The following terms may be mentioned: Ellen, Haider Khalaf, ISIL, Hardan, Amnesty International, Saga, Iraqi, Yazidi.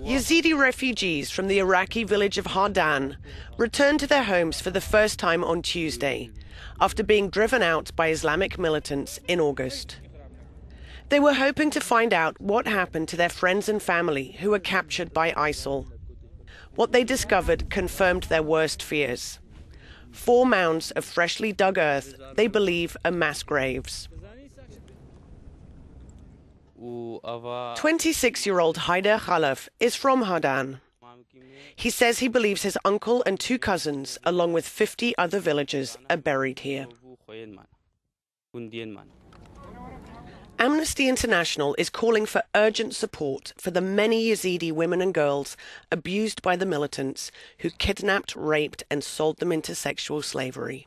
Yazidi refugees from the Iraqi village of Hardan returned to their homes for the first time on Tuesday, after being driven out by Islamic militants in August. They were hoping to find out what happened to their friends and family who were captured by ISIL. What they discovered confirmed their worst fears. 4 mounds of freshly dug earth they believe are mass graves. 26-year-old Haider Khalaf is from Hardan. He says he believes his uncle and 2 cousins, along with 50 other villagers, are buried here. Amnesty International is calling for urgent support for the many Yazidi women and girls abused by the militants who kidnapped, raped, and sold them into sexual slavery.